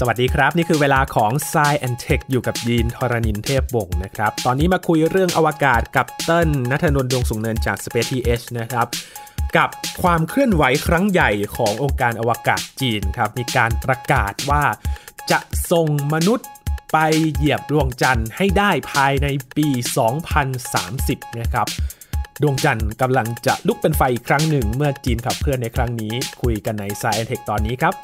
สวัสดีครับนี่คือเวลาของ Science and Tech อยู่กับยีนทรณินเทพวงศ์นะครับตอนนี้มาคุยเรื่องอวกาศกับเติ้ลณัฐนนท์ ดวงสูงเนินจาก SpaceX นะครับกับความเคลื่อนไหวครั้งใหญ่ขององค์การอวกาศจีนครับมีการประกาศว่าจะส่งมนุษย์ไปเหยียบดวงจันทร์ให้ได้ภายในปี 2030 นะครับดวงจันทร์กำลังจะลุกเป็นไฟอีกครั้งหนึ่งเมื่อจีนขับเคลื่อนในครั้งนี้คุยกันใน Science Tech ตอนนี้ครับ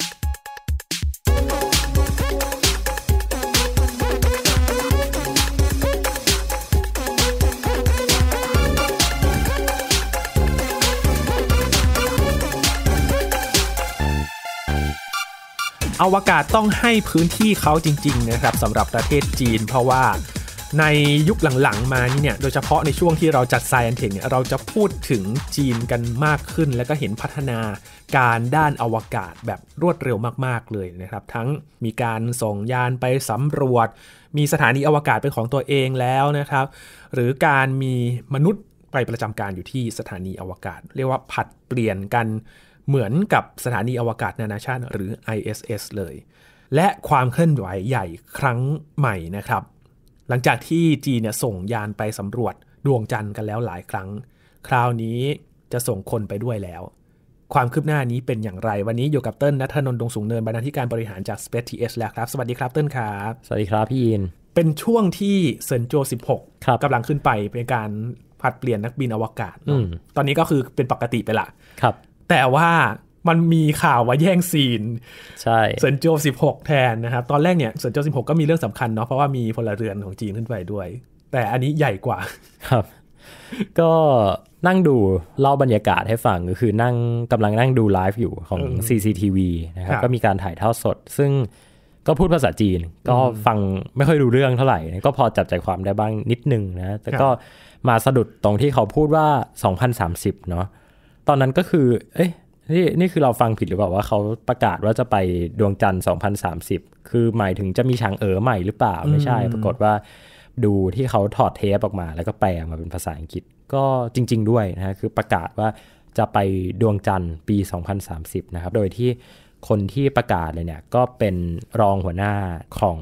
อวกาศต้องให้พื้นที่เขาจริงๆนะครับสำหรับประเทศจีนเพราะว่าในยุคหลังๆมานี่เนี่ยโดยเฉพาะในช่วงที่เราจัด Science and Tech เนี่ยเราจะพูดถึงจีนกันมากขึ้นแล้วก็เห็นพัฒนาการด้านอวกาศแบบรวดเร็วมากๆเลยนะครับทั้งมีการส่งยานไปสำรวจมีสถานีอวกาศเป็นของตัวเองแล้วนะครับหรือการมีมนุษย์ไปประจำการอยู่ที่สถานีอวกาศเรียกว่าผลัดเปลี่ยนกันเหมือนกับสถานีอวกาศนานาชาติหรือ ISS เลยและความเคลื่อนไหวใหญ่ครั้งใหม่นะครับหลังจากที่จีนเนี่ยส่งยานไปสำรวจดวงจันทร์กันแล้วหลายครั้งคราวนี้จะส่งคนไปด้วยแล้วความคืบหน้านี้เป็นอย่างไรวันนี้อยู่กับเติ้ลณัฐนนท์ ดวงสูงเนินบรรณาธิการบริหารจาก SpaceX แล้วครับสวัสดีครับเติ้ลครับสวัสดีครับพี่ยินเป็นช่วงที่เซินโจ16กำลังขึ้นไปเป็นการผลัดเปลี่ยนนักบินอวกาศตอนนี้ก็คือเป็นปกติไปละครับแต่ว่ามันมีข่าวว่าแย่งซีนใช่เซินโจ16แทนนะครับตอนแรกเนี่ยเซินโจ16ก็มีเรื่องสำคัญเนาะเพราะว่ามีพลเรือนของจีนขึ้นไปด้วยแต่อันนี้ใหญ่กว่าครับก็นั่งดูเล่าบรรยากาศให้ฟังก็คือกำลังนั่งดูไลฟ์อยู่ของ CCTV นะครับก็มีการถ่ายทอดสดซึ่งก็พูดภาษาจีนก็ฟังไม่ค่อยรู้เรื่องเท่าไหร่ก็พอจับใจความได้บ้างนิดนึงนะแต่ก็มาสะดุดตรงที่เขาพูดว่า2030เนาะตอนนั้นก็คือนี่คือเราฟังผิดหรือเปล่าว่าเขาประกาศว่าจะไปดวงจันทร์2030คือหมายถึงจะมีฉางเอ๋อใหม่หรือเปล่าไม่ใช่ปรากฏว่าดูที่เขาถอดเทปออกมาแล้วก็แปลมาเป็นภาษาอังกฤษก็จริงๆด้วยนะคือประกาศว่าจะไปดวงจันทร์ปี2030นะครับโดยที่คนที่ประกาศเลยเนี่ยก็เป็นรองหัวหน้าของ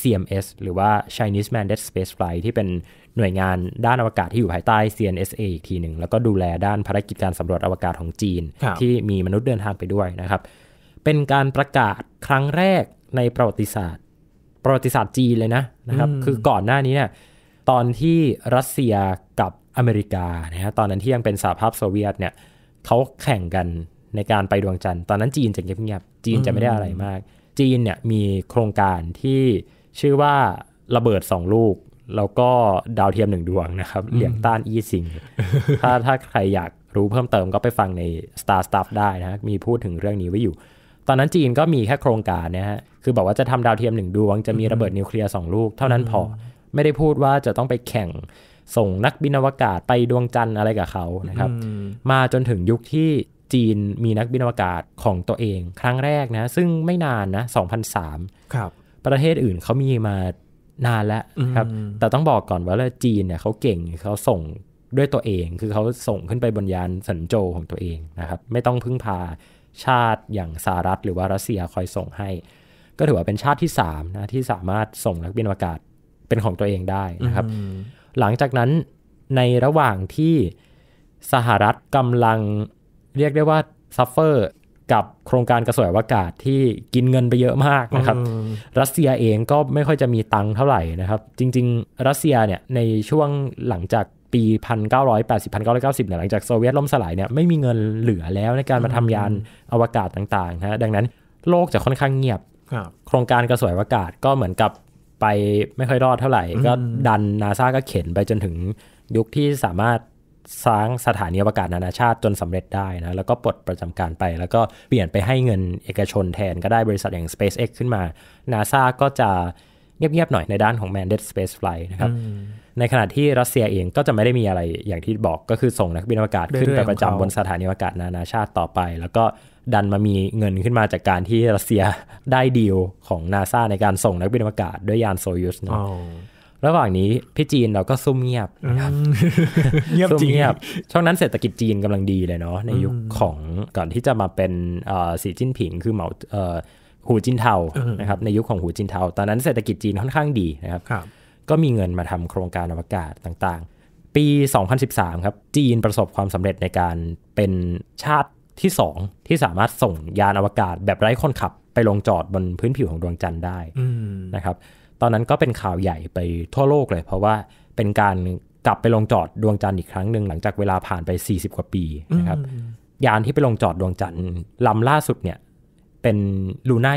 CMS หรือว่า Chinese Manned Space Flight ที่เป็นหน่วยงานด้านอวกาศที่อยู่ภายใต้ CNSA อีกทีหนึ่งแล้วก็ดูแลด้านภารกิจการสำรวจอวกาศของจีนที่มีมนุษย์เดินทางไปด้วยนะครับเป็นการประกาศครั้งแรกในประวัติศาสตร์จีนเลยนะครับคือก่อนหน้านี้เนี่ยตอนที่รัสเซียกับอเมริกานะฮะตอนนั้นที่ยังเป็นสหภาพโซเวียตเนี่ยเขาแข่งกันในการไปดวงจันทร์ตอนนั้นจีนจะเงียบๆจีนจะไม่ได้อะไรมากจีนเนี่ยมีโครงการที่ชื่อว่าระเบิด2ลูกแล้วก็ดาวเทียม1ดวงนะครับเหลียงต้านอี้ซิง ถ้าใครอยากรู้เพิ่มเติมก็ไปฟังใน Star Stuff ได้นะมีพูดถึงเรื่องนี้ไว้อยู่ตอนนั้นจีนก็มีแค่โครงการนะฮะคือบอกว่าจะทำดาวเทียม1ดวงจะมีระเบิดนิวเคลียร์2ลูกเท่านั้นพอไม่ได้พูดว่าจะต้องไปแข่งส่งนักบินอวกาศไปดวงจันทร์อะไรกับเขานะครับมาจนถึงยุคที่จีนมีนักบินอวกาศของตัวเองครั้งแรกนะซึ่งไม่นานนะ2003ครับประเทศอื่นเขามีมานานแล้วครับแต่ต้องบอกก่อนว่าจีนเนี่ยเขาเก่งเขาส่งด้วยตัวเองคือเขาส่งขึ้นไปบนยานเซินโจของตัวเองนะครับไม่ต้องพึ่งพาชาติอย่างสหรัฐหรือว่ารัสเซียคอยส่งให้ก็ถือว่าเป็นชาติที่3นะที่สามารถส่งนักบินอวกาศเป็นของตัวเองได้นะครับหลังจากนั้นในระหว่างที่สหรัฐกำลังเรียกได้ว่าซัฟเฟอร์กับโครงการกระสวยอวกาศที่กินเงินไปเยอะมากนะครับรัสเซียเองก็ไม่ค่อยจะมีตังค์เท่าไหร่นะครับจริงๆรัสเซียเนี่ยในช่วงหลังจากปี 1980-1990 เนี่ยหลังจากโซเวียตล่มสลายเนี่ยไม่มีเงินเหลือแล้วในการมาทำยานอวกาศต่างๆนะดังนั้นโลกจะค่อนข้างเงียบโครงการกระสวยอวกาศก็เหมือนกับไปไม่ค่อยรอดเท่าไหร่ก็ดัน NASA ก็เข็นไปจนถึงยุคที่สามารถสร้างสถานีอวกาศนานาชาติจนสำเร็จได้นะแล้วก็ปลดประจำการไปแล้วก็เปลี่ยนไปให้เงินเอกชนแทนก็ได้บริษัทอย่าง SpaceX ขึ้นมา NASA ก็จะเงียบๆหน่อยในด้านของ Manned Space Flight นะครับในขณะที่รัสเซียเองก็จะไม่ได้มีอะไรอย่างที่บอกก็คือส่งนักบินอวกาศขึ้นไปประจำบนสถานีอวกาศนานาชาติต่อไปแล้วก็ดันมามีเงินขึ้นมาจากการที่รัสเซียได้ดีลของ NASA ในการส่งนักบินอวกาศด้วยยาน Soyuz นะระหว่างนี้พี่จีนเราก็ซุ่มเงียบนะครับซุ่มเงียบช่วงนั้นเศรษฐกิจจีนกำลังดีเลยเนาะในยุคของก่อนที่จะมาเป็นสีจิ้นผิงคือเหมา หูจินเทานะครับในยุคของหูจินเทาตอนนั้นเศรษฐกิจจีนค่อนข้างดีนะครับก็มีเงินมาทำโครงการอวกาศต่างๆปี2013ครับจีนประสบความสำเร็จในการเป็นชาติที่2ที่สามารถส่งยานอวกาศแบบไร้คนขับไปลงจอดบนพื้นผิวของดวงจันทร์ได้นะครับตอนนั้นก็เป็นข่าวใหญ่ไปทั่วโลกเลยเพราะว่าเป็นการกลับไปลงจอดดวงจันทร์อีกครั้งหนึ่งหลังจากเวลาผ่านไป40กว่าปีนะครับยานที่ไปลงจอดดวงจันทร์ลำล่าสุดเนี่ยเป็นลูน่า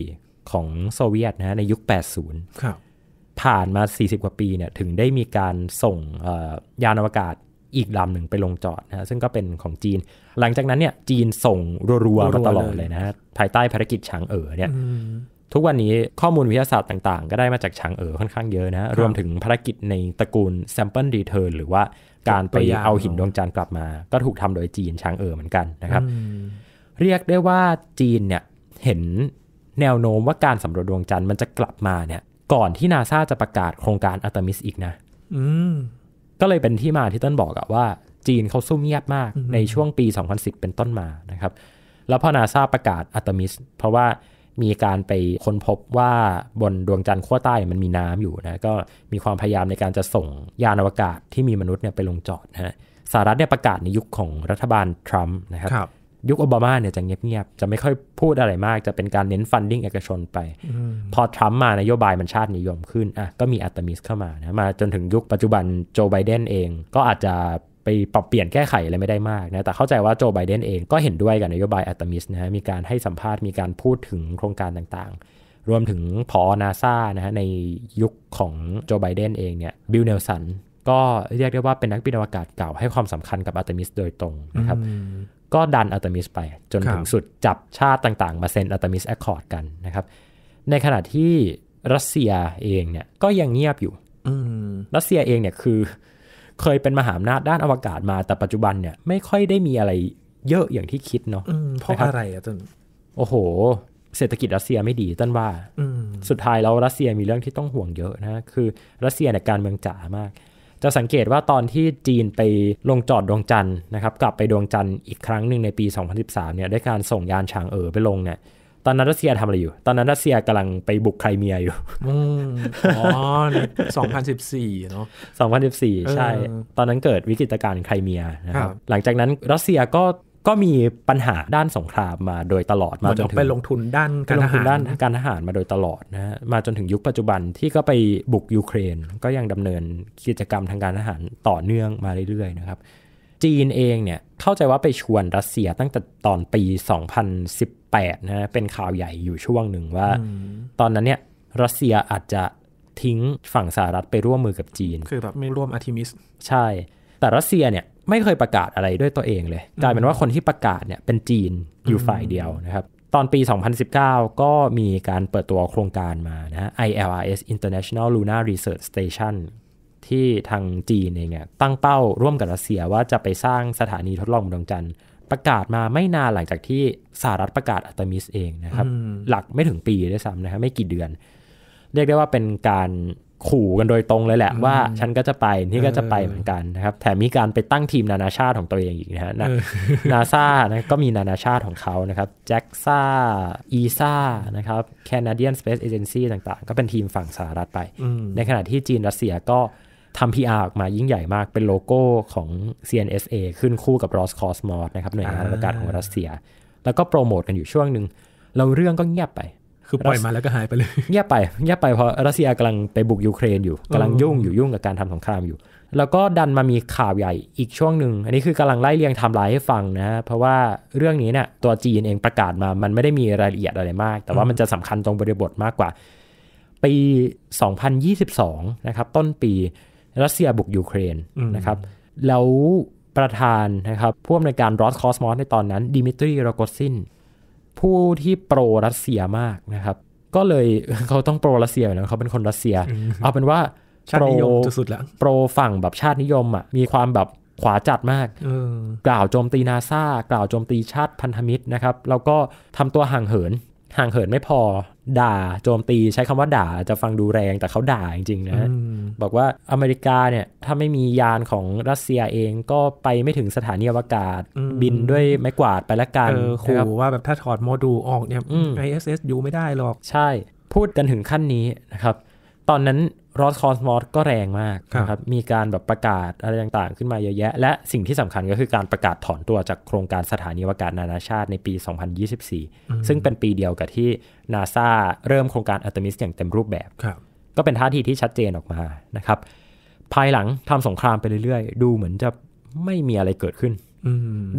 24ของโซเวียตนะในยุค80ครับผ่านมา40กว่าปีเนี่ยถึงได้มีการส่งยานอวกาศอีกลำหนึ่งไปลงจอดนะซึ่งก็เป็นของจีนหลังจากนั้นเนี่ยจีนส่งรัวๆมาตลอดเลยนะภายใต้ภารกิจฉางเอ๋อเนี่ยทุกวันนี้ข้อมูลวิทยาศาสตร์ต่างๆก็ได้มาจากฉางเอ๋อค่อนข้างเยอะนะรวมถึงภารกิจในตระกูล Sample Return หรือว่าการไปเอาหินดวงจันทร์กลับมาก็ถูกทำโดยจีนฉางเอ๋อเหมือนกันนะครับเรียกได้ว่าจีนเนี่ยเห็นแนวโน้มว่าการสำรวจดวงจันทร์มันจะกลับมาเนี่ยก่อนที่ NASA จะประกาศโครงการอัลเทมิสอีกนะก็เลยเป็นที่มาที่ต้นบอกอะว่าจีนเขาซุ่มเงียบมากในช่วงปี2010เป็นต้นมานะครับแล้วพอ NASA ประกาศอัลเทมิสเพราะว่ามีการไปค้นพบว่าบนดวงจันทร์ขั้วใต้มันมีน้ำอยู่นะก็มีความพยายามในการจะส่งยานอวกาศที่มีมนุษย์เนี่ยไปลงจอดนะสหรัฐเนี่ยประกาศในยุคของรัฐบาลทรัมป์นะครับยุคโอบามาเนี่ยจะเงียบๆจะไม่ค่อยพูดอะไรมากจะเป็นการเน้นฟันดิ้งเอกชนไปพอทรัมป์มานโยบายมันชาตินิยมขึ้นอ่ะก็มีอัลเทมิสเข้ามานะมาจนถึงยุคปัจจุบันโจไบเดนเองก็อาจจะไปปรับเปลี่ยนแก้ไขอะไรไม่ได้มากนะแต่เข้าใจว่าโจไบเดนเองก็เห็นด้วยกับนโยบายอัลเทมิสนะฮะมีการให้สัมภาษณ์มีการพูดถึงโครงการต่างๆรวมถึงผอ NASA นะฮะในยุคของโจไบเดนเองเนี่ยบิล เนลสันก็เรียกได้ว่าเป็นนักบินอวกาศเก่าให้ความสำคัญกับอัลเทมิสโดยตรงนะครับก็ดันอัลเทมิสไปจนถึงสุดจับชาติต่างๆมาเซ็นอัลเทมิสแอคคอร์ดกันนะครับในขณะที่รัสเซียเองเนี่ยก็ยังเงียบอยู่รัสเซียเองเนี่ยคือเคยเป็นมหาอำนาจด้านอวกาศมาแต่ปัจจุบันเนี่ยไม่ค่อยได้มีอะไรเยอะอย่างที่คิดเนาะเพราะอะไรอะต้นโอ้โหเศรษฐกิจรัสเซียไม่ดีต้นว่าสุดท้ายแล้วรัสเซียมีเรื่องที่ต้องห่วงเยอะนะคือรัสเซียเนี่ยการเมืองจ๋ามากจะสังเกตว่าตอนที่จีนไปลงจอดดวงจันทร์นะครับกลับไปดวงจันทร์อีกครั้งหนึ่งในปี2013เนี่ยด้วยการส่งยานฉางเอ๋อไปลงเนี่ยตอนนั้นรัสเซียทำอะไรอยู่ตอนนั้นรัสเซียกำลังไปบุกไครเมียอยู่อ๋อ2014เนาะ2014ใช่ตอนนั้นเกิดวิกฤตการณ์ไครเมียนะครับหลังจากนั้นรัสเซียก็มีปัญหาด้านสงครามมาโดยตลอดมาจนถึงไปลงทุนด้านการทหารมาโดยตลอดนะฮะมาจนถึงยุคปัจจุบันที่ก็ไปบุกยูเครนก็ยังดำเนินกิจกรรมทางการทหารต่อเนื่องมาเรื่อยๆนะครับจีนเองเนี่ยเข้าใจว่าไปชวนรัสเซียตั้งแต่ตอนปี2018นะเป็นข่าวใหญ่อยู่ช่วงหนึ่งว่าตอนนั้นเนี่ยรัสเซียอาจจะทิ้งฝั่งสหรัฐไปร่วมมือกับจีนคือแบบไม่ร่วมอาร์ทิมิสใช่แต่รัสเซียเนี่ยไม่เคยประกาศอะไรด้วยตัวเองเลยกลายเป็นว่าคนที่ประกาศเนี่ยเป็นจีนอยู่ฝ่ายเดียวนะครับตอนปี2019ก็มีการเปิดตัวโครงการมานะ ILRS International Lunar Research Station ที่ทางจีนเองเนี่ยตั้งเป้าร่วมกับรัสเซียว่าจะไปสร้างสถานีทดลองดวงจันทร์ประกาศมาไม่นานหลังจากที่สหรัฐประกาศอัลเทมิสเองนะครับหลักไม่ถึงปีด้วยซ้ำนะครับไม่กี่เดือนเรียกได้ว่าเป็นการขู่กันโดยตรงเลยแหละว่าฉันก็จะไปนี่ก็จะไปเหมือนกันนะครับแถมมีการไปตั้งทีมนานาชาติของตัวเองอีกนะฮะ NASA นะก็มีนานาชาติของเขานะครับ JAXA ESA นะครับ Canadian Space Agency ต่างๆก็เป็นทีมฝั่งสหรัฐไปในขณะที่จีนรัสเซียก็ทำ PR ออกมายิ่งใหญ่มากเป็นโลโก้ของ CNSA ขึ้นคู่กับ Roscosmos นะครับหน่วยงานอวกาศของรัสเซียแล้วก็โปรโมทกันอยู่ช่วงนึงแล้วเรื่องก็เงียบไปคือปล่อยมาแล้วก็หายไปเลยเงียบไปเพราะรัสเซียกำลังไปบุกยูเครนอยู่กำลังยุ่งกับการทำสงครามอยู่แล้วก็ดันมามีข่าวใหญ่อีกช่วงหนึ่งอันนี้คือกำลังไล่เรียงไทม์ไลน์ให้ฟังนะเพราะว่าเรื่องนี้เนี่ยตัวจีนเองประกาศมามันไม่ได้มีรายละเอียดอะไรมากแต่ว่ามันจะสำคัญตรงบริบทมากกว่าปี2022นะครับต้นปีรัสเซียบุกยูเครนนะครับแล้วประธานนะครับผู้อำนวยการรอสคอสมอสในตอนนั้นดิมิทรีโรโกซินผู้ที่โปรรัสเซียมากนะครับก็เลยเขาต้องโปรรัสเซียนะเขาเป็นคนรัสเซียเอาเป็นว่าชาตินิยมสุดๆแล้วโปรฝั่งแบบชาตินิยมอ่ะมีความแบบขวาจัดมากกล่าวโจมตี NASA กล่าวโจมตีชาติพันธมิตรนะครับแล้วก็ทำตัวห่างเหินไม่พอ ด่าโจมตีใช้คำว่าด่าจะฟังดูแรงแต่เขาด่าจริงๆนะบอกว่าอเมริกาเนี่ยถ้าไม่มียานของรัสเซียเองก็ไปไม่ถึงสถานีอวกาศบินด้วยไม้กวาดไปละกันขู่ว่าแบบถ้าถอดโมดูลออกเนี่ย ISS อยู่ไม่ได้หรอกใช่พูดกันถึงขั้นนี้นะครับตอนนั้นรอสคอสมอสก็แรงมากนะครับมีการแบบประกาศอะไรต่างๆขึ้นมาเยอะแยะและสิ่งที่สำคัญก็คือการประกาศถอนตัวจากโครงการสถานีอวกาศนานาชาติในปี2024ซึ่งเป็นปีเดียวกับที่ NASA เริ่มโครงการอัลเทมิสอย่างเต็มรูปแบบก็เป็นท่าทีที่ชัดเจนออกมานะครับภายหลังทำสงครามไปเรื่อยๆดูเหมือนจะไม่มีอะไรเกิดขึ้น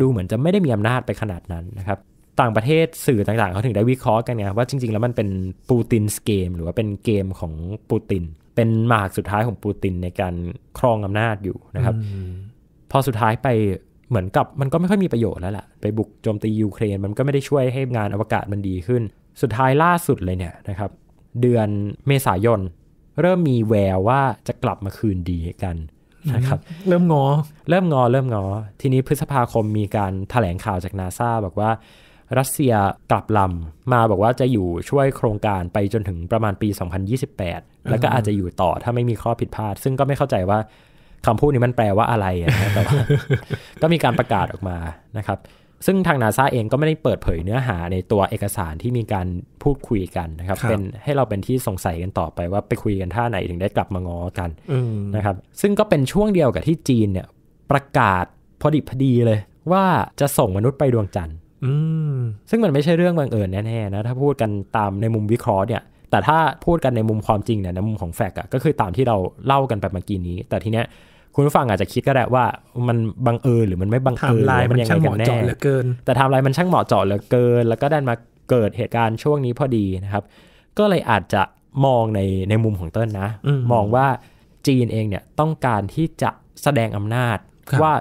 ดูเหมือนจะไม่ได้มีอำนาจไปขนาดนั้นนะครับต่างประเทศสื่อต่างๆเขาถึงได้วิเคราะห์กันไงว่าจริงๆแล้วมันเป็นปูตินสเกมหรือว่าเป็นเกมของปูตินเป็นหมากสุดท้ายของปูตินในการครองอำนาจอยู่นะครับพอสุดท้ายไปเหมือนกับมันก็ไม่ค่อยมีประโยชน์แล้วล่ะไปบุกโจมตียูเครนมันก็ไม่ได้ช่วยให้งานอวกาศมันดีขึ้นสุดท้ายล่าสุดเลยเนี่ยนะครับเดือนเมษายนเริ่มมีแววว่าจะกลับมาคืนดีกันนะครับเริ่มงอทีนี้พฤษภาคมมีการแถลงข่าวจาก NASA บอกว่ารัสเซียกลับลำมาบอกว่าจะอยู่ช่วยโครงการไปจนถึงประมาณปี2028แล้วก็อาจจะอยู่ต่อถ้าไม่มีข้อผิดพลาดซึ่งก็ไม่เข้าใจว่าคำพูดนี้มันแปลว่าอะไรนะแต่ว่าก็มีการประกาศออกมานะครับซึ่งทาง NASA เองก็ไม่ได้เปิดเผยเนื้อหาในตัวเอกสารที่มีการพูดคุยกันนะครับเป็นให้เราเป็นที่สงสัยกันต่อไปว่าไปคุยกันท่าไหนถึงได้กลับมาง้อกันนะครับซึ่งก็เป็นช่วงเดียวกับที่จีนเนี่ยประกาศพอดีเลยว่าจะส่งมนุษย์ไปดวงจันทร์ซึ่งมันไม่ใช่เรื่องบังเอิญแน่ๆนะถ้าพูดกันตามในมุมวิเคราะห์เนี่ยแต่ถ้าพูดกันในมุมความจริงเนี่ยในมุมของแฟกต์ก็คือตามที่เราเล่ากันไปเมื่อกี้นี้แต่ทีเนี้ยคุณผู้ฟังอาจจะคิดก็ได้ว่ามันบังเอิญหรือมันไม่บังเอิญมันยังไงกันแน่แต่ไทม์ไลน์มันช่างเหมาะเจาะเหลือเกินแล้วก็ดันมาเกิดเหตุการณ์ช่วงนี้พอดีนะครับก็เลยอาจจะมองในมุมของเติ้ลนะมองว่าจีนเองเนี่ยต้องการที่จะแสดงอำนาจว่า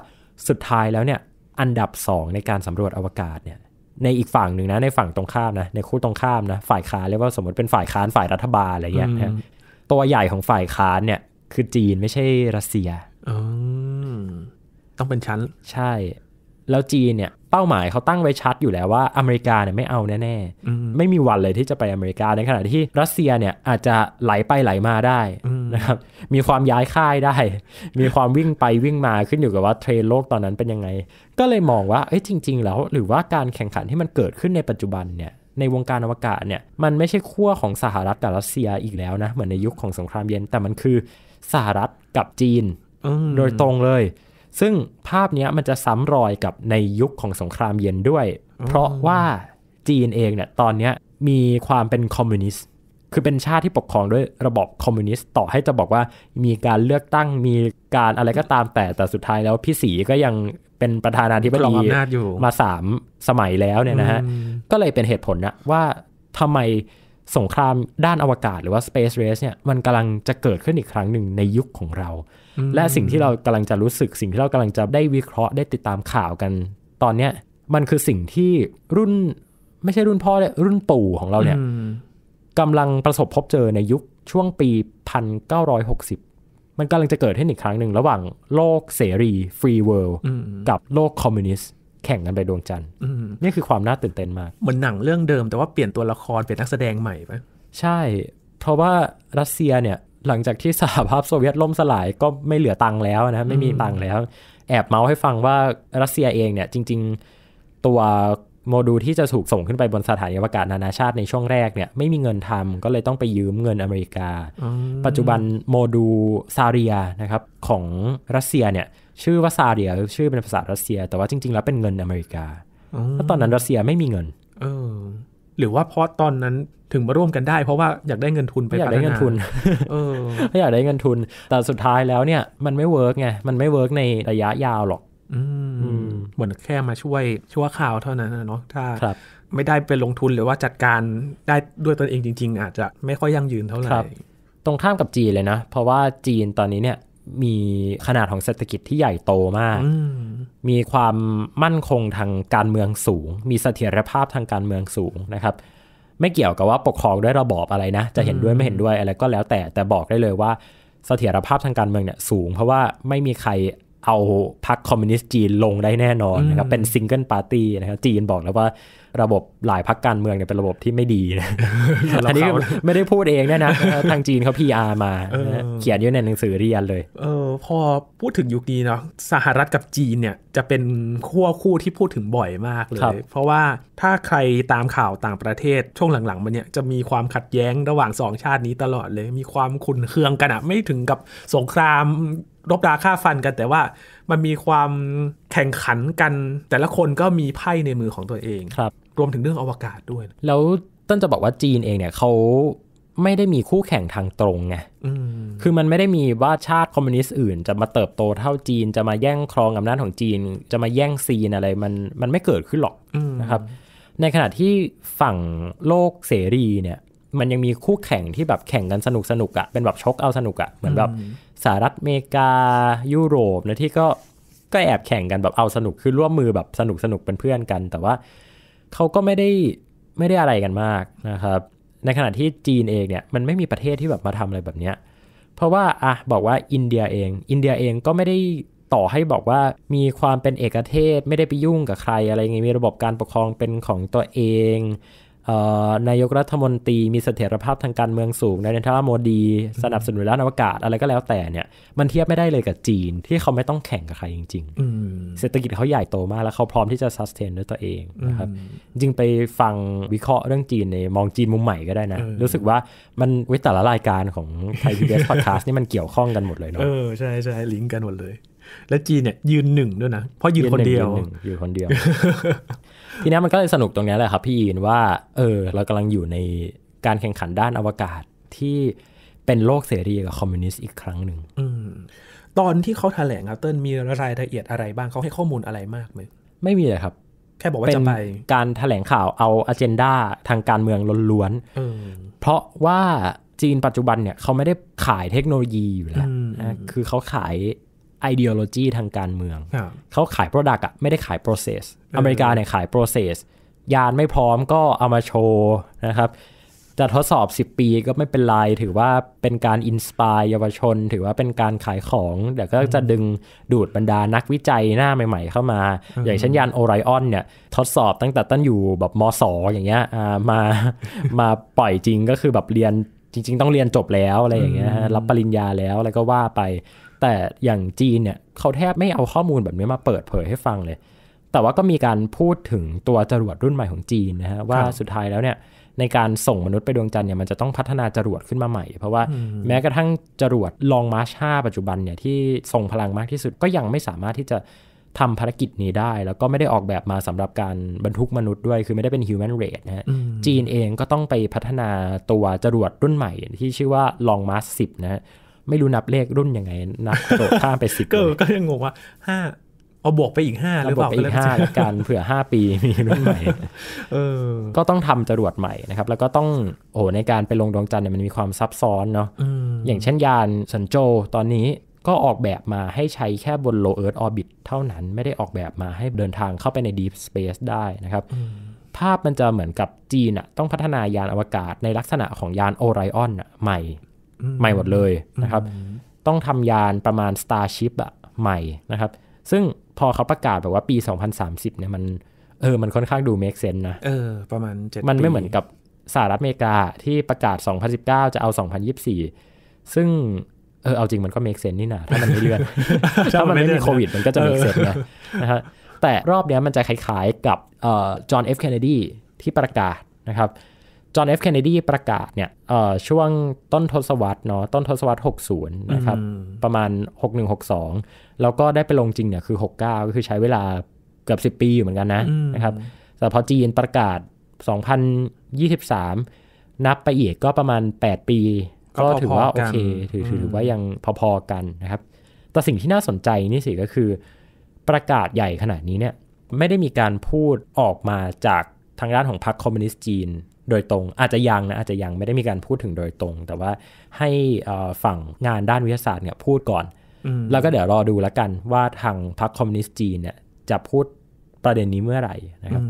สุดท้ายแล้วเนี่ยอันดับ2ในการสำรวจอวกาศเนี่ยในอีกฝั่งหนึ่งนะในฝั่งตรงข้ามนะในคู่ตรงข้ามนะฝ่ายค้านเรียกว่าสมมติเป็นฝ่ายค้านฝ่ายรัฐบาลอะไรอย่างเงี้ยนะตัวใหญ่ของฝ่ายค้านเนี่ยคือจีนไม่ใช่รัสเซียต้องเป็นชั้นใช่แล้วจีนเนี่ยเป้าหมายเขาตั้งไว้ชัดอยู่แล้วว่าอเมริกาเนี่ยไม่เอาแน่ๆไม่มีวันเลยที่จะไปอเมริกาในขณะที่รัสเซียเนี่ยอาจจะไหลไปไหลมาได้นะครับมีความย้ายค่ายได้มีความวิ่งไปวิ่งมาขึ้นอยู่กับว่าเทรนโลกตอนนั้นเป็นยังไงก็เลยมองว่าเอ้ยจริงๆแล้วหรือว่าการแข่งขันที่มันเกิดขึ้นในปัจจุบันเนี่ยในวงการอวกาศเนี่ยมันไม่ใช่ขั้วของสหรัฐกับรัสเซียอีกแล้วนะเหมือนในยุคของสงครามเย็นแต่มันคือสหรัฐกับจีนโดยตรงเลยซึ่งภาพนี้มันจะซ้ำรอยกับในยุคของสงครามเย็นด้วยเพราะว่าจีนเองเนี่ยตอนนี้มีความเป็นคอมมิวนิสต์คือเป็นชาติที่ปกครองด้วยระบอบคอมมิวนิสต์ต่อให้จะบอกว่ามีการเลือกตั้งมีการอะไรก็ตามแต่สุดท้ายแล้วพี่สีก็ยังเป็นประธานาธิบดีมา3 สมัยแล้วเนี่ยนะฮะก็เลยเป็นเหตุผลนะว่าทำไมสงครามด้านอวกาศหรือว่า Space Race เนี่ยมันกำลังจะเกิดขึ้นอีกครั้งหนึ่งในยุคของเราและสิ่งที่เรากำลังจะรู้สึกสิ่งที่เรากำลังจะได้วิเคราะห์ได้ติดตามข่าวกันตอนเนี้ยมันคือสิ่งที่รุ่นไม่ใช่รุ่นพ่อเลยรุ่นปู่ของเราเนี่ยกำลังประสบพบเจอในยุคช่วงปี 1960 มันกำลังจะเกิดขึ้นอีกครั้งหนึ่งระหว่างโลกเสรี Free World กับโลกคอมมิวนิสต์แข่งกันไปดวงจันทร์นี่คือความน่าตื่นเต้นมากเหมือนหนังเรื่องเดิมแต่ว่าเปลี่ยนตัวละครเปลี่ยนนักแสดงใหม่ไหมใช่เพราะว่ารัสเซียเนี่ยหลังจากที่สหภาพโซเวียตล่มสลายก็ไม่เหลือตังค์แล้วนะไม่มีตังค์แล้วแอบเมาให้ฟังว่ารัสเซียเองเนี่ยจริงๆตัวโมดูลที่จะถูกส่งขึ้นไปบนสถานีอวกาศนานาชาติในช่วงแรกเนี่ยไม่มีเงินทำก็เลยต้องไปยืมเงินอเมริกาปัจจุบันโมดูลซาเรียนะครับของรัสเซียเนี่ยชื่อว่าซาเรียชื่อเป็นภาษารัสเซียแต่ว่าจริงๆแล้วเป็นเงินอเมริกาแล้วตอนนั้นรัสเซียไม่มีเงินหรือว่าเพราะตอนนั้นถึงมาร่วมกันได้เพราะว่าอยากได้เงินทุนไปอยากได้เงินทุนก็อยากได้เงินทุนแต่สุดท้ายแล้วเนี่ยมันไม่เวิร์กไงมันไม่เวิร์กในระยะยาวหรอกเหมือนแค่มาช่วยชั่วคราวเท่านั้นเนาะถ้าไม่ได้ไปลงทุนหรือว่าจัดการได้ด้วยตนเองจริงๆอาจจะไม่ค่อยยั่งยืนเท่าไหร่ตรงข้ามกับจีนเลยนะเพราะว่าจีนตอนนี้เนี่ยมีขนาดของเศรษฐกิจที่ใหญ่โตมากมีความมั่นคงทางการเมืองสูงมีเสถียรภาพทางการเมืองสูงนะครับไม่เกี่ยวกับว่าปกครองด้วยระบอบอะไรนะจะเห็นด้วยไม่เห็นด้วยอะไรก็แล้วแต่บอกได้เลยว่าเสถียรภาพทางการเมืองเนี่ยสูงเพราะว่าไม่มีใครเอาพรรคคอมมิวนิสต์จีนลงได้แน่นอนนะครับเป็นซิงเกิลปาร์ตี้นะครับจีนบอกแล้วว่า ระบบหลายพรรคการเมืองเนี่ยเป็นระบบที่ไม่ดีนะ อันนี้ไม่ได้พูดเองนะ ทางจีนเขา PR มา เขียนอยู่ในหนังสือเรียนเลยพอพูดถึงยุคนี้เนาะสหรัฐกับจีนเนี่ยจะเป็นคู่ที่พูดถึงบ่อยมากเลยเพราะว่าถ้าใครตามข่าวต่างประเทศช่วงหลังๆมันเนี่ยจะมีความขัดแย้งระหว่างสองชาตินี้ตลอดเลยมีความขุ่นเคืองกันอะไม่ถึงกับสงครามรบราฆ่าฟันกันแต่ว่ามันมีความแข่งขันกันแต่ละคนก็มีไพ่ในมือของตัวเองครับรวมถึงเรื่องอวกาศด้วยแล้วต้นจะบอกว่าจีนเองเนี่ยเขาไม่ได้มีคู่แข่งทางตรงไงคือมันไม่ได้มีว่าชาติคอมมิวนิสต์อื่นจะมาเติบโตเท่าจีนจะมาแย่งครองอำนาจของจีนจะมาแย่งซีนอะไรมันไม่เกิดขึ้นหรอกนะครับในขณะที่ฝั่งโลกเสรีเนี่ยมันยังมีคู่แข่งที่แบบแข่งกันสนุกๆอ่ะเป็นแบบชกเอาสนุกอ่ะเหมือนแบบสหรัฐอเมริกายุโรปนะที่ก็แอบแข่งกันแบบเอาสนุกคือร่วมมือแบบสนุกๆเป็นเพื่อนกันแต่ว่าเขาก็ไม่ได้อะไรกันมากนะครับในขณะที่จีนเองเนี่ยมันไม่มีประเทศที่แบบมาทำอะไรแบบเนี้ยเพราะว่าอ่ะบอกว่าอินเดียเองก็ไม่ได้ต่อให้บอกว่ามีความเป็นเอกเทศไม่ได้ไปยุ่งกับใครอะไรเงี้ยมีระบบการปกครองเป็นของตัวเองนายกรัฐมนตรีมีเสถียรภาพทางการเมืองสูงนายนเรนทราโมดีสนับสนุนด้านอวกาศอะไรก็แล้วแต่เนี่ยมันเทียบไม่ได้เลยกับจีนที่เขาไม่ต้องแข่งกับใครจริงๆเศรษฐกิจเขาใหญ่โตมากแล้วเขาพร้อมที่จะซัสเทนด้วยตัวเองนะครับจริงไปฟังวิเคราะห์เรื่องจีนในมองจีนมุมใหม่ก็ได้นะรู้สึกว่ามันวิแต่ละรายการของไทยพีบีเอสพอดแคสต์นี่มันเกี่ยวข้องกันหมดเลยเนาะใช่ใช่ลิงก์กันหมดเลยและจีนเนี่ยยืนหนึ่งด้วยนะเพราะยืนคนเดียว ทีนี้มันก็เลยสนุกตรงนี้แหละครับพี่อินว่าเรากำลังอยู่ในการแข่งขันด้านอวกาศที่เป็นโลกเสรีกับคอมมิวนิสต์อีกครั้งหนึ่งตอนที่เขาแถลงครับเติ้ลมีรายละเอียดอะไรบ้างเขาให้ข้อมูลอะไรมากไหมไม่มีเลยครับแค่บอกว่าจะไปการแถลงข่าวเอาอะเจนดาทางการเมืองล้วนๆเพราะว่าจีนปัจจุบันเนี่ยเขาไม่ได้ขายเทคโนโลยีอยู่แล้วคือเขาขายideology ทางการเมืองเขาขาย product อ่ะไม่ได้ขาย process อเมริกาเนี่ยขาย process ยานไม่พร้อมก็เอามาโชว์นะครับจะทดสอบ10ปีก็ไม่เป็นไรถือว่าเป็นการ inspire เยาวชนถือว่าเป็นการขายของเดี๋ยวก็จะดึงดูดบรรดานักวิจัยหน้าใหม่ๆเข้ามาอย่างเช่นยาน Orion เนี่ยทดสอบตั้งแต่ต้นอยู่แบบมศอย่างเงี้ยมาปล่อยจริงก็คือแบบเรียนจริงๆต้องเรียนจบแล้วอะไรอย่างเงี้ยรับปริญญาแล้วอะไรก็ว่าไปแต่อย่างจีนเนี่ยเขาแทบไม่เอาข้อมูลแบบนี้มาเปิดเผยให้ฟังเลยแต่ว่าก็มีการพูดถึงตัวจรวดรุ่นใหม่ของจีนนะฮะว่าสุดท้ายแล้วเนี่ยในการส่งมนุษย์ไปดวงจันทร์เนี่ยมันจะต้องพัฒนาจรวดขึ้นมาใหม่เพราะว่าแม้กระทั่งจรวด Long March 5 ปัจจุบันเนี่ยที่ทรงพลังมากที่สุดก็ยังไม่สามารถที่จะทำภารกิจนี้ได้แล้วก็ไม่ได้ออกแบบมาสำหรับการบรรทุกมนุษย์ด้วยคือไม่ได้เป็น human rate นะฮะจีนเองก็ต้องไปพัฒนาตัวจรวดรุ่นใหม่ที่ชื่อว่า Long March 10 นะฮะไม่รู้นับเลขรุ่นยังไงนับโดดข้ามไป10 ก็ยังงงว่า5เอาบวกไปอีก5หรือเปล่าก็เลย5แล้วกันเผื่อ5ปีมีรุ่นใหม่ก็ต้องทำจรวดใหม่นะครับแล้วก็ต้องในการไปลงดวงจันทร์เนี่ยมันมีความซับซ้อนเนาะอย่างเช่นยานเซินโจวตอนนี้ก็ออกแบบมาให้ใช้แค่บน low earth orbit เท่านั้นไม่ได้ออกแบบมาให้เดินทางเข้าไปใน deep space ได้นะครับภาพมันจะเหมือนกับจีนอ่ะต้องพัฒนายานอวกาศในลักษณะของยาน Orion ใหม่หมดเลยนะครับต้องทำยานประมาณ Starship อ่ะใหม่นะครับซึ่งพอเขาประกาศแบบว่าปี2030เนี่ยมันค่อนข้างดู make sense นะประมาณ7มันไม่เหมือนกับสหรัฐอเมริกาที่ประกาศ2019จะเอา2024ซึ่งเอาจริงมันก็ make sense นี่นะถ้ามันไม่เลื่อน ถ้ามันไม่มีโควิดมันก็จะ make sense นะนะฮะแต่รอบนี้มันจะคล้ายๆกับจอห์น F. Kennedy ที่ประกาศนะครับจอห์น F. Kennedy ประกาศเนี่ยช่วงต้นทศวรรษ60นะครับประมาณ6162แล้วก็ได้ไปลงจริงเนี่ยคือ69ก็คือใช้เวลาเกือบ10ปีอยู่เหมือนกันนะครับแต่พอจีนประกาศ2023นับไปอีกก็ประมาณ8ปีก็ถือว่าโอเคถือว่ายังพอๆกันนะครับแต่สิ่งที่น่าสนใจนี่สิก็คือประกาศใหญ่ขนาดนี้เนี่ยไม่ได้มีการพูดออกมาจากทางด้านของพรรคคอมมิวนิสต์จีนโดยตรงอาจจะยังไม่ได้มีการพูดถึงโดยตรงแต่ว่าให้ฝั่งงานด้านวิทยาศาสตร์เนี่ยพูดก่อนแล้วก็เดี๋ยวรอดูแล้วกันว่าทางพรรคคอมมิวนิสต์จีนเนี่ยจะพูดประเด็นนี้เมื่อไหร่นะครับ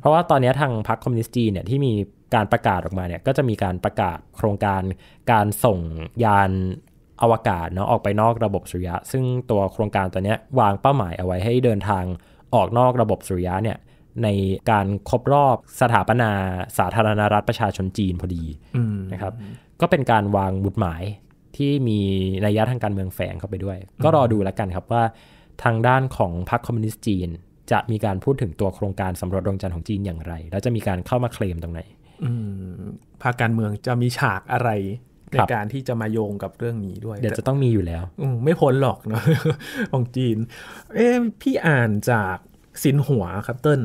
เพราะว่าตอนนี้ทางพรรคคอมมิวนิสต์จีนเนี่ยที่มีการประกาศออกมาเนี่ยก็จะมีการประกาศโครงการการส่งยานอวกาศเนาะออกไปนอกระบบสุริยะซึ่งตัวโครงการตัวเนี้ยวางเป้าหมายเอาไว้ให้เดินทางออกนอกระบบสุริยะเนี่ย ในการครบรอบสถาปนาสาธารณรัฐประชาชนจีนพอดีนะครับก็เป็นการวางบุตรหมายที่มีนัยยะทางการเมืองแฝงเข้าไปด้วยก็รอดูแล้วกันครับว่าทางด้านของพรรคคอมมิวนิสต์จีนจะมีการพูดถึงตัวโครงการสำรวจดวงจันทร์ของจีนอย่างไรแล้วจะมีการเข้ามาเคลมตรงไหนพรรคการเมืองจะมีฉากอะไรในการที่จะมาโยงกับเรื่องนี้ด้วยเดี๋ยวจะต้องมีอยู่แล้วไม่พ้นหรอกเนาะของจีนพี่อ่านจากสินหัวครับเติ้ล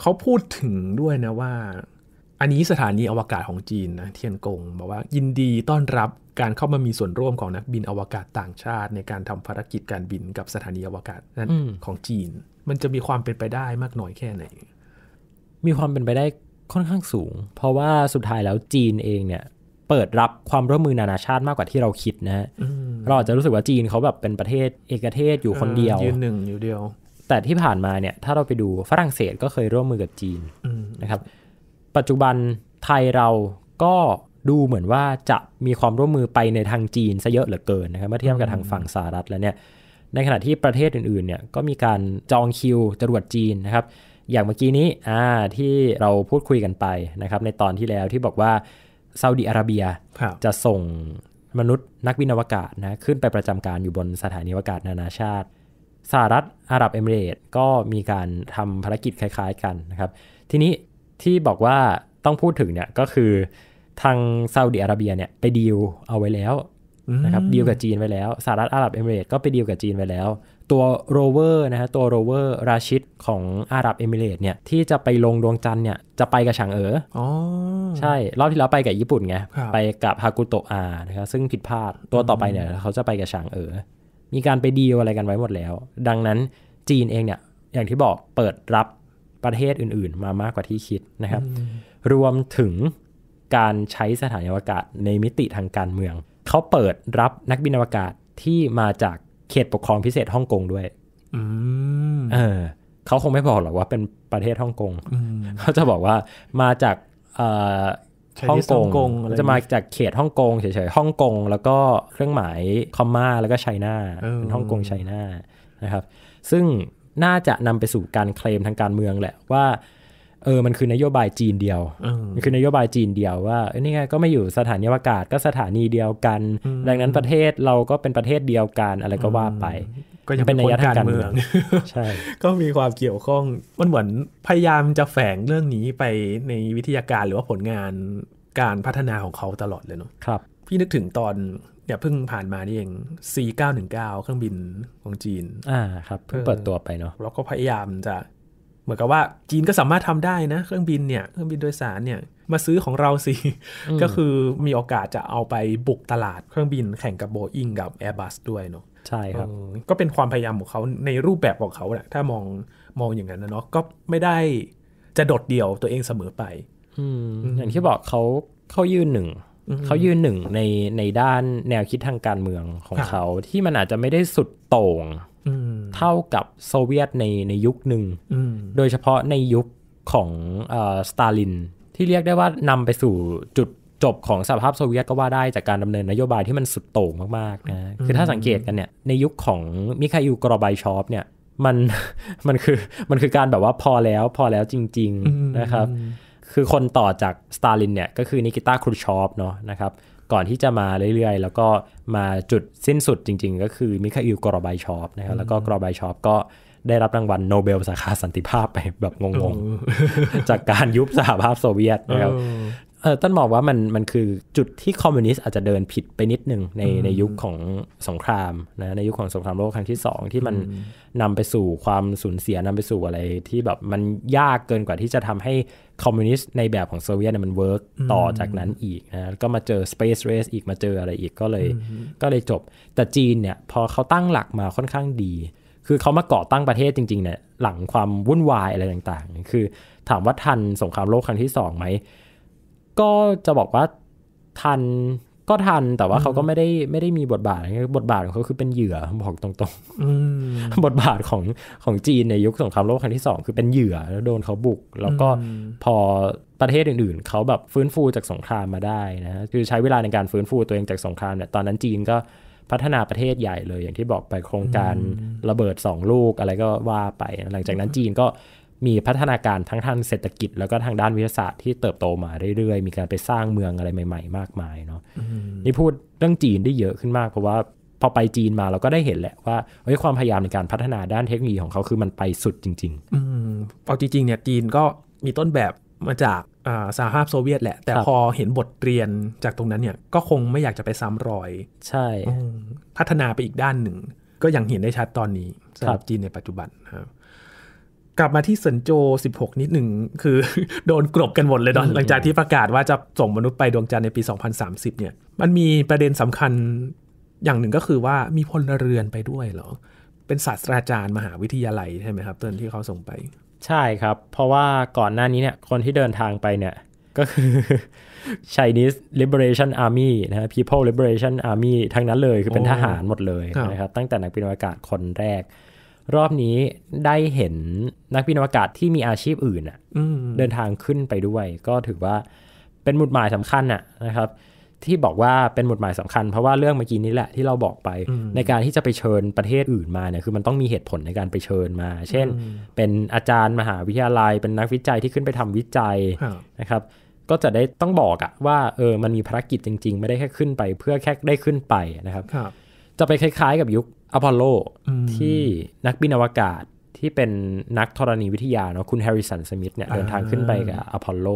เขาพูดถึงด้วยนะว่าอันนี้สถานีอวกาศของจีนนะเทียนกงบอกว่ายินดีต้อนรับการเข้ามามีส่วนร่วมของนักบินอวกาศต่างชาติในการทำภารกิจการบินกับสถานีอวกาศนั้นของจีนมันจะมีความเป็นไปได้มากน้อยแค่ไหนมีความเป็นไปได้ค่อนข้างสูงเพราะว่าสุดท้ายแล้วจีนเองเนี่ยเปิดรับความร่วมมือนานาชาติมากกว่าที่เราคิดนะฮะเราอาจจะรู้สึกว่าจีนเขาแบบเป็นประเทศเอกเทศอยู่คนเดียวยืนหนึ่งอยู่เดียวแต่ที่ผ่านมาเนี่ยถ้าเราไปดูฝรั่งเศสก็เคยร่วมมือกับจีนนะครับปัจจุบันไทยเราก็ดูเหมือนว่าจะมีความร่วมมือไปในทางจีนซะเยอะเหลือเกินนะครับเมื่อเทียบกับทางฝั่งสหรัฐแล้วเนี่ยในขณะที่ประเทศอื่นๆเนี่ยก็มีการจองคิวจรวดจีนนะครับอย่างเมื่อกี้นี้ที่เราพูดคุยกันไปนะครับในตอนที่แล้วที่บอกว่าซาอุดิอาระเบียจะส่งมนุษย์นักบินอวกาศนะขึ้นไปประจำการอยู่บนสถานีอวกาศนานาชาติสหรัฐอาหรับเอมิเรตส์ก็มีการทำภารกิจคล้ายๆกันนะครับทีนี้ที่บอกว่าต้องพูดถึงเนี่ยก็คือทางซาอุดิอาระเบียเนี่ยไปดีลเอาไว้แล้วนะครับดีลกับจีนไว้แล้วสหรัฐอาหรับเอมิเรตส์ก็ไปดีลกับจีนไว้แล้วตัวโรเวอร์นะฮะตัวโรเวอร์ราชิดของอาหรับเอมิเรตส์เนี่ยที่จะไปลงดวงจันทร์เนี่ยจะไปกับฉางเอ๋อ ใช่รอบที่แล้วไปกับญี่ปุ่นไงไปกับฮากุโตะอานะครับซึ่งผิดพลาดตัวต่อไปเนี่ยเขาจะไปกับฉางเอ๋อมีการไปดีลอะไรกันไว้หมดแล้วดังนั้นจีนเองเนี่ยอย่างที่บอกเปิดรับประเทศอื่นๆมามากกว่าที่คิดนะครับรวมถึงการใช้สถานีอวกาศในมิติทางการเมืองเขาเปิดรับนักบินอวกาศที่มาจากเขตปกครองพิเศษฮ่องกงด้วยเขาคงไม่บอกหรอกว่าเป็นประเทศฮ่องกงเขาจะบอกว่ามาจากฮ่องกงจะมาจากเขตฮ่องกงเฉยๆฮ่องกงแล้วก็เครื่องหมายคอมมาแล้วก็ไชน่าเป็นฮ่องกงไชน่านะครับซึ่งน่าจะนำไปสู่การเคลมทางการเมืองแหละว่ามันคือนโยบายจีนเดียวมันคือนโยบายจีนเดียวว่านี่ไงก็ไม่อยู่สถานีอวกาศก็สถานีเดียวกันดังนั้นประเทศเราก็เป็นประเทศเดียวกันอะไรก็ว่าไปก็ยังเป็นนัยทางการเมืองใช่ก็มีความเกี่ยวข้องมันเหมือนพยายามจะแฝงเรื่องนี้ไปในวิทยาการหรือว่าผลงานการพัฒนาของเขาตลอดเลยเนาะครับพี่นึกถึงตอนเนี่ยเพิ่งผ่านมานี่เอง C919 เครื่องบินของจีนครับเพิ่งเปิดตัวไปเนาะแล้วก็พยายามจะเหมือนกับว่าจีนก็สามารถทำได้นะเครื่องบินเนี่ยเครื่องบินโดยสารเนี่ยมาซื้อของเราสิก็คือมีโอกาสจะเอาไปบุกตลาดเครื่องบินแข่งกับ Boeing กับ Airbus ด้วยเนาะใช่ครับก็เป็นความพยายามของเขาในรูปแบบของเขาแหละถ้ามองอย่างนั้นนะเนาะก็ไม่ได้จะโดดเดี่ยวตัวเองเสมอไปอย่างที่บอกเขายืนหนึ่งในด้านแนวคิดทางการเมืองของเขาที่มันอาจจะไม่ได้สุดโต่งเท่ากับโซเวียตในยุคหนึ่งโดยเฉพาะในยุคของสตาลินที่เรียกได้ว่านำไปสู่จุดจบของสหภาพโซเวียตก็ว่าได้จากการดำเนินนโยบายที่มันสุดโต่งมากๆนะคือถ้าสังเกตกันเนี่ยในยุคของมิคาอิลกอร์บายชอฟเนี่ยมันคือการแบบว่าพอแล้วจริงๆนะครับคือคนต่อจากสตาลินเนี่ยก็คือนิกิตาครูชอฟเนาะนะครับก่อนที่จะมาเรื่อยๆแล้วก็มาจุดสิ้นสุดจริงๆก็คือมิคาอิลกอร์บายชอฟนะครับแล้วก็กอร์บายชอฟก็ได้รับรางวัลโนเบลสาขาสันติภาพไปแบบงงๆจากการยุบสหภาพโซเวียตนะครับต้นบอกว่ามันคือจุดที่คอมมิวนิสต์อาจจะเดินผิดไปนิดนึงในยุคของสงครามนะในยุคของสงครามโลกครั้งที่2ที่มันนำไปสู่ความสูญเสียนำไปสู่อะไรที่แบบมันยากเกินกว่าที่จะทำให้คอมมิวนิสต์ในแบบของโซเวียตมันเวิร์กต่อจากนั้นอีกนะก็มาเจอ Space Race อีกมาเจออะไรอีกก็เลยจบแต่จีนเนี่ยพอเขาตั้งหลักมาค่อนข้างดีคือเขามาก่อตั้งประเทศจริงๆเนี่ยหลังความวุ่นวายอะไรต่างๆคือถามว่าทันสงครามโลกครั้งที่2ไหมก็จะบอกว่าทันแต่ว่าเขาก็ไม่ได้มีบทบาทบทบาทของเขาคือเป็นเหยื่อบอกตรงๆบทบาทของจีนในยุคสงครามโลกครั้งที่2คือเป็นเหยื่อแล้วโดนเขาบุกแล้วก็พอประเทศอื่นๆเขาแบบฟื้นฟูจากสงครามมาได้นะคือใช้เวลาในการฟื้นฟูตัวเองจากสงครามเนี่ยตอนนั้นจีนก็พัฒนาประเทศใหญ่เลยอย่างที่บอกไปโครงการระเบิด2 ลูกอะไรก็ว่าไปหลังจากนั้นจีนก็ มีพัฒนาการทั้งทางเศรษฐกิจแล้วก็ทางด้านวิทยาศาสตร์ที่เติบโตมาเรื่อยๆมีการไปสร้างเมืองอะไรใหม่ๆมากมายเนาะนี่พูดเรื่องจีนได้เยอะขึ้นมากเพราะว่าพอไปจีนมาเราก็ได้เห็นแหละว่าความพยายามในการพัฒนาด้านเทคโนโลยีของเขาคือมันไปสุดจริงๆเอาจริงๆเนี่ยจีนก็มีต้นแบบมาจากสหภาพโซเวียตแหละแต่พอเห็นบทเรียนจากตรงนั้นเนี่ยก็คงไม่อยากจะไปซ้ำรอยใช่พัฒนาไปอีกด้านหนึ่งก็อย่างเห็นได้ชัดตอนนี้สำหรับจีนในปัจจุบันครับกลับมาที่เซินโจ16นิดหนึ่งคือโดนกลบกันหมดเลยเนาะหลังจากที่ประกาศว่าจะส่งมนุษย์ไปดวงจันทร์ในปี2030เนี่ยมันมีประเด็นสำคัญอย่างหนึ่งก็คือว่ามีพลเรือนไปด้วยเหรอเป็นศาสตราจารย์มหาวิทยาลัยใช่ไหมครับต้นที่เขาส่งไปใช่ครับเพราะว่าก่อนหน้านี้เนี่ยคนที่เดินทางไปเนี่ยก็คือ Chinese Liberation Army นะ People Liberation Army ทั้งนั้นเลยคือเป็นทหารหมดเลยนะครับตั้งแต่นักบินอวกาศคนแรกรอบนี้ได้เห็นนักบินอวกาศที่มีอาชีพอื่นอ่ะเดินทางขึ้นไปด้วยก็ถือว่าเป็นหมุดหมายสำคัญนะครับที่บอกว่าเป็นหมุดหมายสำคัญเพราะว่าเรื่องเมื่อกี้นี้แหละที่เราบอกไปในการที่จะไปเชิญประเทศอื่นมาเนี่ยคือมันต้องมีเหตุผลในการไปเชิญมาเช่นเป็นอาจารย์มหาวิทยาลัยเป็นนักวิจัยที่ขึ้นไปทำวิจัยนะครับก็จะได้ต้องบอกอะว่ามันมีภารกิจจริงๆไม่ได้แค่ขึ้นไปเพื่อแค่ได้ขึ้นไปนะครับจะไปคล้ายๆกับยุคอพอลโลที่นักบินอวกาศที่เป็นนักธรณีวิทยาเนาะคุณแฮร์ริสันสมิธเนี่ยเดินทางขึ้นไปกับอพอลโล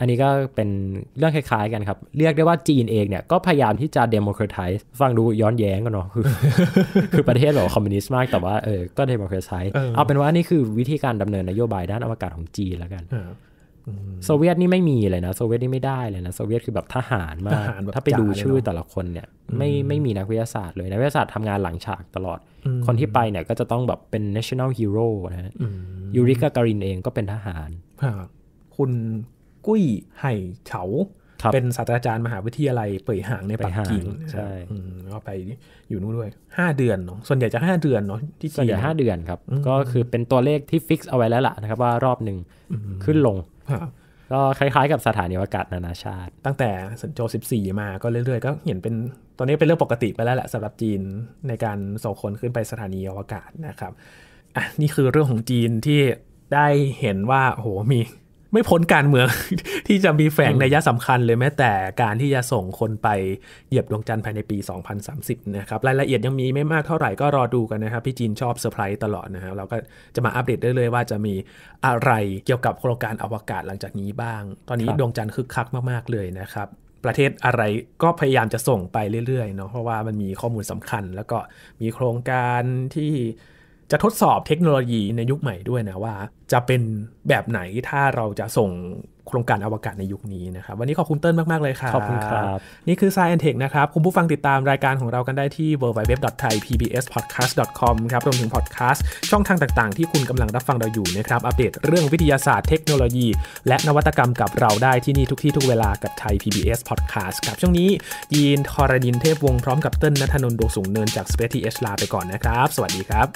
อันนี้ก็เป็นเรื่องคล้ายๆกันครับเรียกได้ว่าจีนเองเนี่ยก็พยายามที่จะ democratize ฟังดูย้อนแย้งกันเนาะคือประเทศแบบคอมมิวนิสต์มากแต่ว่าก็ democratize เอาเป็นว่านี่คือวิธีการดำเนินนโยบายด้านอวกาศของจีนแล้วกันโซเวียตนี่ไม่มีเลยนะโซเวียตนี่ไม่ได้เลยนะโซเวียตคือแบบทหารมากถ้าไปดูชื่อแต่ละคนเนี่ยไม่มีนักวิทยาศาสตร์เลยนักวิทยาศาสตร์ทำงานหลังฉากตลอดคนที่ไปเนี่ยก็จะต้องแบบเป็น national hero นะฮะยูริกาการินเองก็เป็นทหารคุณกุ้ยไห่เฉาเป็นศาสตราจารย์มหาวิทยาลัยเป่ยหางในปักกิ่งใช่ก็ไปอยู่นู่นด้วย5เดือนเนาะส่วนใหญ่จะ5เดือนเนาะที่ส่วนใหญ่5เดือนครับก็คือเป็นตัวเลขที่ฟิกซ์เอาไว้แล้วล่ะนะครับว่ารอบนึงขึ้นลงก็คล้ายๆกับสถานีอวกาศนานาชาติตั้งแต่เซินโจ14มาก็เรื่อยๆก็เห็นเป็นตอนนี้เป็นเรื่องปกติไปแล้วแหละสำหรับจีนในการส่งคนขึ้นไปสถานีอวกาศนะครับอ่ะนี่คือเรื่องของจีนที่ได้เห็นว่าโอ้โหมีไม่พ้นการเมืองที่จะมีแฝงนัยสำคัญเลยแม้แต่การที่จะส่งคนไปเหยียบดวงจันทร์ภายในปี2030นะครับรายละเอียดยังมีไม่มากเท่าไหร่ก็รอดูกันนะครับพี่จีนชอบเซอร์ไพรส์ตลอดนะครับเราก็จะมาอัปเดตเรื่อยๆว่าจะมีอะไรเกี่ยวกับโครงการอวกาศหลังจากนี้บ้างตอนนี้ดวงจันทร์คึกคักมากๆเลยนะครับประเทศอะไรก็พยายามจะส่งไปเรื่อยๆเนาะเพราะว่ามันมีข้อมูลสำคัญแล้วก็มีโครงการที่จะทดสอบเทคโนโลยีในยุคใหม่ด้วยนะว่าจะเป็นแบบไหนถ้าเราจะส่งโครงการอวกาศในยุคนี้นะครับวันนี้ขอบคุณเติ้ลมากๆเลยค่ะขอบคุณครับนี่คือ Science & Tech นะครับคุณผู้ฟังติดตามรายการของเรากันได้ที่ www.thaipbspodcast.com ครับรวมถึงพอดแคสต์ช่องทางต่างๆที่คุณกำลังรับฟังเราอยู่นะครับอัปเดตเรื่องวิทยาศาสตร์เทคโนโลยีและนวัตกรรมกับเราได้ที่นี่ทุกที่ทุกเวลากับ Thai PBS Podcast ครับช่วงนี้ยีนทรณินเทพวงศ์พร้อมกับเติ้ลณัฐนนท์ดวงสูงเนินจาก SpaceX ลาไปก่อนนะครับสวัสดีครับ